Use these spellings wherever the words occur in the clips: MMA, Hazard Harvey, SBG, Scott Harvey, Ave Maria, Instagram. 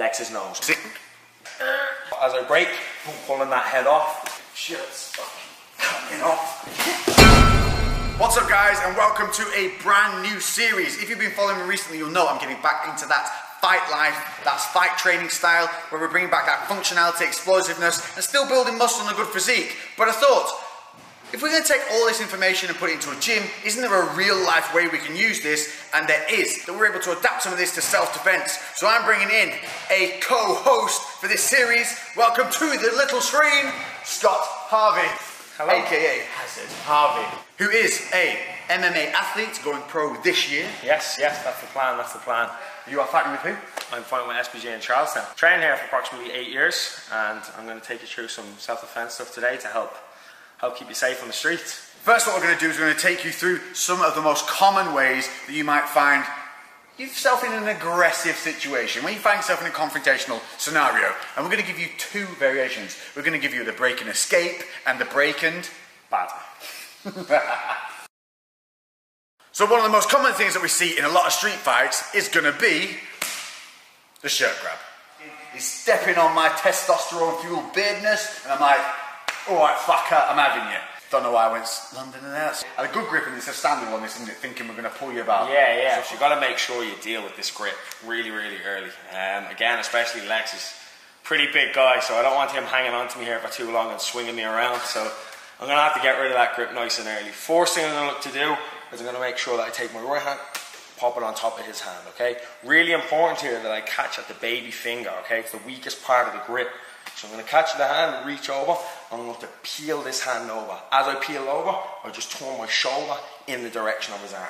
Lex's nose. As I break, I'm pulling that head off. Shit, it's fucking coming off. What's up guys, and welcome to a brand new series. If you've been following me recently, you'll know I'm getting back into that fight life, that's fight training style, where we're bringing back that functionality, explosiveness, and still building muscle and a good physique. But I thought, if we're going to take all this information and put it into a gym, isn't there a real life way we can use this? And there is, that we're able to adapt some of this to self-defense. So I'm bringing in a co-host for this series. Welcome to the little screen, Scott Harvey. Hello. AKA Hazard Harvey. Who is a MMA athlete going pro this year. Yes, yes, that's the plan, that's the plan. You are fighting with who? I'm fighting with SBG in Charlestown. Training here for approximately 8 years, and I'm going to take you through some self-defense stuff today to help keep you safe on the streets. First, what we're going to do is we're going to take you through some of the most common ways that you might find yourself in an aggressive situation, when you find yourself in a confrontational scenario. And we're going to give you two variations. We're going to give you the break and escape and the break and batter. So one of the most common things that we see in a lot of street fights is going to be the shirt grab. He's stepping on my testosterone-fueled beardness, and I'm like, alright, fucker, I'm having you. Don't know why I went London and that. And a good grip, and it's a standing one, isn't it? Thinking we're going to pull you about. Yeah, yeah. So you've got to make sure you deal with this grip really, really early. Again, especially Lex is a pretty big guy, so I don't want him hanging on to me here for too long and swinging me around. So I'm going to have to get rid of that grip nice and early. First thing I'm going to look to do is I'm going to make sure that I take my right hand, pop it on top of his hand, okay? Really important here that I catch at the baby finger, okay? It's the weakest part of the grip. So I'm going to catch the hand, reach over, and I'm going to have to peel this hand over. As I peel over, I just turn my shoulder in the direction of his arm.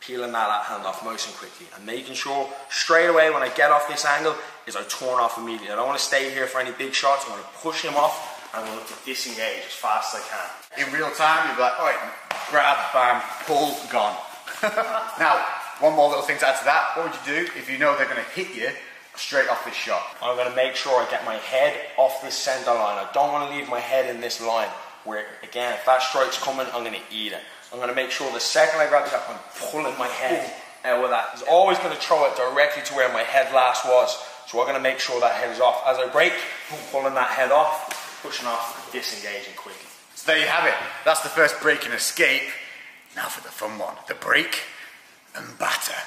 Peeling that hand off nice and quickly, and making sure straight away when I get off this angle is I turn off immediately. I don't want to stay here for any big shots. I'm going to push him off. I'm going to look to disengage as fast as I can. In real time, you'll be like, all right, grab, bam, pull, gone. Now, one more little thing to add to that. What would you do if you know they're going to hit you straight off this shot? I'm going to make sure I get my head off this center line. I don't want to leave my head in this line where, again, if that strike's coming, I'm going to eat it. I'm going to make sure the second I grab it up, I'm pulling my head out with that. It's always going to throw it directly to where my head last was. So we're going to make sure that head is off. As I break, I'm pulling that head off. Pushing off, disengaging quickly. So there you have it. That's the first break and escape. Now for the fun one, the break and batter.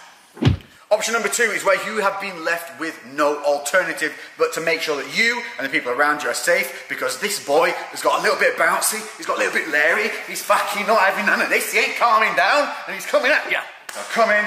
Option number two is where you have been left with no alternative but to make sure that you and the people around you are safe, because this boy has got a little bit bouncy, he's got a little bit leery, he's fucking not having none of this, he ain't calming down, and he's coming at you. So come in,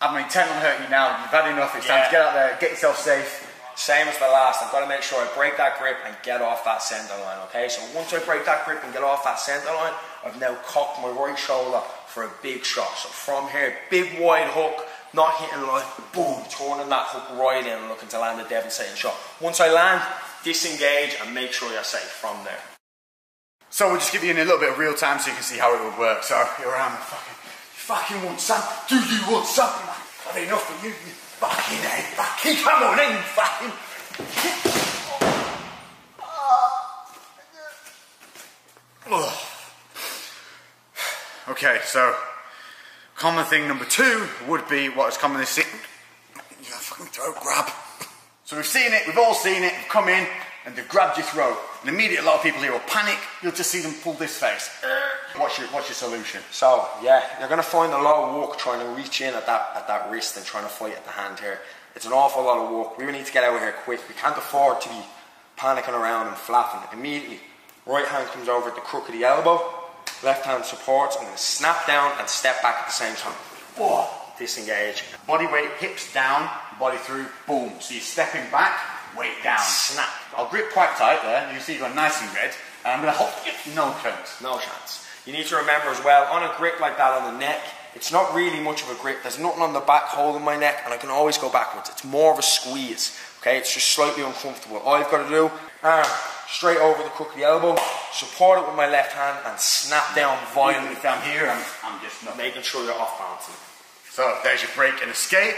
I'm intent on hurting you now, you've had enough, it's time to get out there, get yourself safe. Same as the last, I've got to make sure I break that grip and get off that centre line, okay? So once I break that grip and get off that centre line, I've now cocked my right shoulder for a big shot. So from here, big wide hook, not hitting line, boom, turning that hook right in and looking to land a devastating shot. Once I land, disengage and make sure you're safe from there. So we'll just give you in a little bit of real time so you can see how it would work. So you're around, you fucking want something? Do you want something? I've had enough of you. Fucking hey, fucking come on in, fucking. Okay, so common thing number two would be what is commonly seen. Your fucking throat grab. So we've seen it, we've all seen it, we've come in and they've grabbed your throat. And immediately a lot of people here will panic, you'll just see them pull this face. What's your solution? So, yeah, you're going to find a lot of work trying to reach in at that wrist and trying to fight at the hand here. It's an awful lot of work. We really need to get out of here quick. We can't afford to be panicking around and flapping. Immediately, right hand comes over at the crook of the elbow, left hand supports. I'm going to snap down and step back at the same time. Boom. Disengage. Body weight, hips down, body through, boom. So you're stepping back, weight down. Snap. I'll grip quite tight there. You can see you've gone nice and red. And I'm going to hop. No chance. No chance. You need to remember as well, on a grip like that on the neck, it's not really much of a grip. There's nothing on the back holding my neck, and I can always go backwards. It's more of a squeeze, okay? It's just slightly uncomfortable. All you've got to do, straight over the crook of the elbow, support it with my left hand, and snap down violently. If I'm here, I'm just not making sure you're off balancing. So there's your break and escape.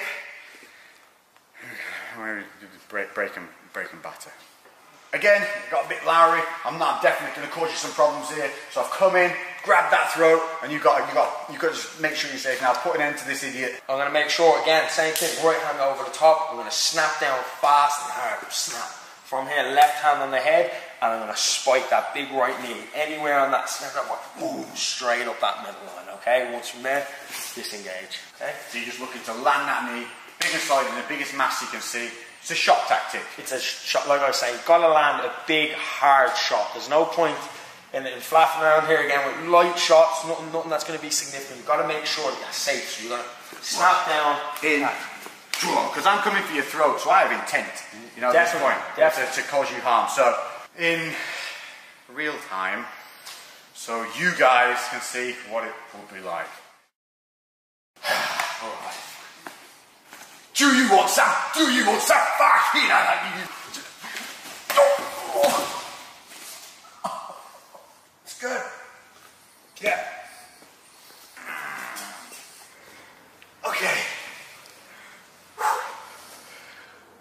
Break and batter. Again, got a bit lowery. I'm definitely going to cause you some problems here. So I've come in, grabbed that throat, and you've got to just make sure you're safe. Now put an end to this idiot. I'm going to make sure, again, same thing, right hand over the top. I'm going to snap down fast and hard. Snap. From here, left hand on the head, and I'm going to spike that big right knee. Anywhere on that, snap that one, boom, straight up that middle line, okay? Once from there, disengage, okay? So you're just looking to land that knee, biggest side and the biggest mass you can see. It's a shock tactic. It's a shot, like I was saying, gotta land a big hard shot. There's no point in flapping around here again with light shots, nothing that's gonna be significant. You've gotta make sure that you're safe. So you're gonna snap down in, because I'm coming for your throat, so I have intent, you know, at this point to cause you harm. So in real time, so you guys can see what it will be like. Alright. Do you want some? Do you want some? Fuck, you know. It's good. Yeah. Okay.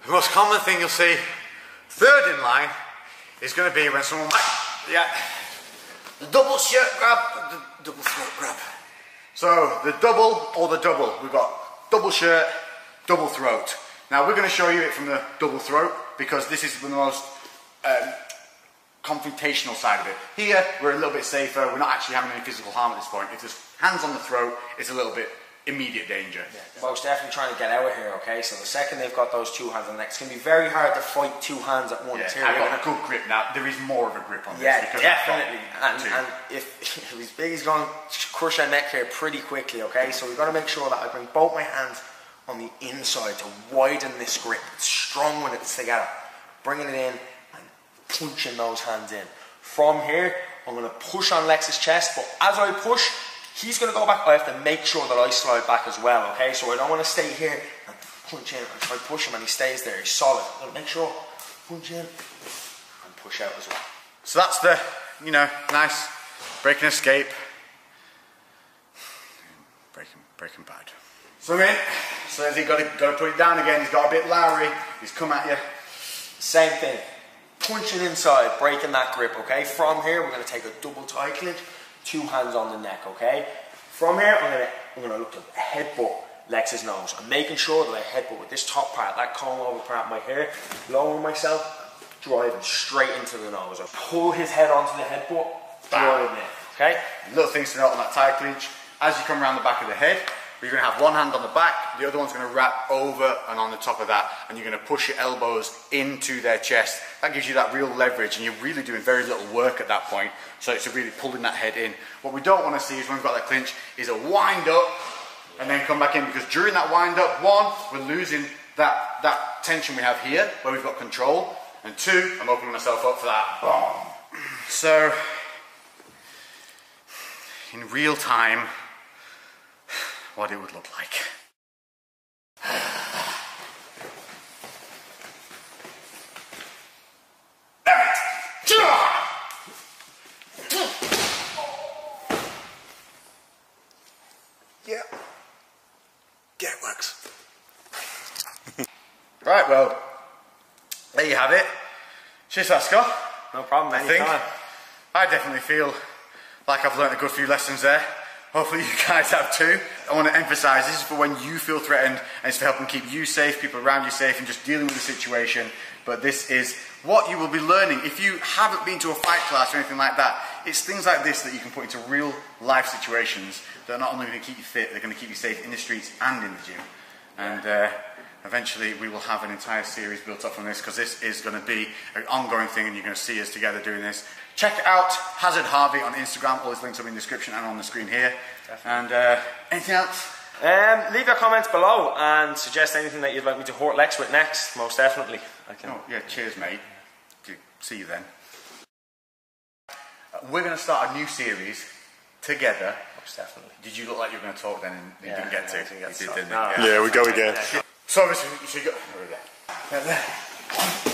The most common thing you'll see, third in line, is going to be when someone yeah. The double shirt grab, the double throat grab. So the double or the double. We've got double shirt, double throat. Now we're going to show you it from the double throat because this is the most confrontational side of it. Here we're a little bit safer, we're not actually having any physical harm at this point. If there's hands on the throat, it's a little bit immediate danger. Yeah, most definitely trying to get out of here, okay? So the second they've got those two hands on the neck, it's going to be very hard to fight two hands at once. Yeah, I've got a good grip now. There is more of a grip on this. Yeah, definitely. And if he's big, he's going to crush our neck here pretty quickly, okay? So we've got to make sure that I bring both my hands on the inside to widen this grip. It's strong when it's together. Bringing it in and punching those hands in. From here, I'm going to push on Lex's chest, but as I push, he's going to go back. I have to make sure that I slide back as well, okay? So I don't want to stay here and punch in and try to push him and he stays there. He's solid. I'm going to make sure, punch in and push out as well. So that's the, you know, nice break and escape. Breaking bad. So in, so as he's got to put it down again, he's got a bit lowery, he's come at you. Same thing, punching inside, breaking that grip, okay? From here, we're going to take a double tight clinch, two hands on the neck, okay? From here, I'm going to look to headbutt Lex's nose. I'm making sure that I headbutt with this top part, that comb over part of my hair, lowering myself, driving straight into the nose. I pull his head onto the headbutt, driving it, okay? Little things to note on that tight clinch. As you come around the back of the head, you're going to have one hand on the back, the other one's going to wrap over and on the top of that, and you're going to push your elbows into their chest. That gives you that real leverage, and you're really doing very little work at that point, so it's really pulling that head in. What we don't want to see is when we've got that clinch is a wind up and then come back in, because during that wind up, one, we're losing that tension we have here where we've got control, and two, I'm opening myself up for that bomb. So in real time, what it would look like. Yeah, it works. Right, well, there you have it. Cheers, Scott. No problem, anytime. I definitely feel like I've learned a good few lessons there. Hopefully you guys have too. I want to emphasize, this is for when you feel threatened, and it's for helping keep you safe, people around you safe, and just dealing with the situation. But this is what you will be learning. If you haven't been to a fight class or anything like that, it's things like this that you can put into real life situations that are not only going to keep you fit, they're going to keep you safe in the streets and in the gym. And eventually we will have an entire series built up from this, because this is going to be an ongoing thing, and you're going to see us together doing this. Check out Hazard Harvey on Instagram. All his links are in the description and on the screen here. Definitely. And anything else? Leave your comments below and suggest anything that you'd like me to hurt Lex with next. Most definitely. Yeah, cheers, mate. See you then. We're going to start a new series together. Most definitely. Did you look like you were going to talk then and you didn't get to? You did, didn't you? Yeah, we go again. So, obviously, you should go. There we go.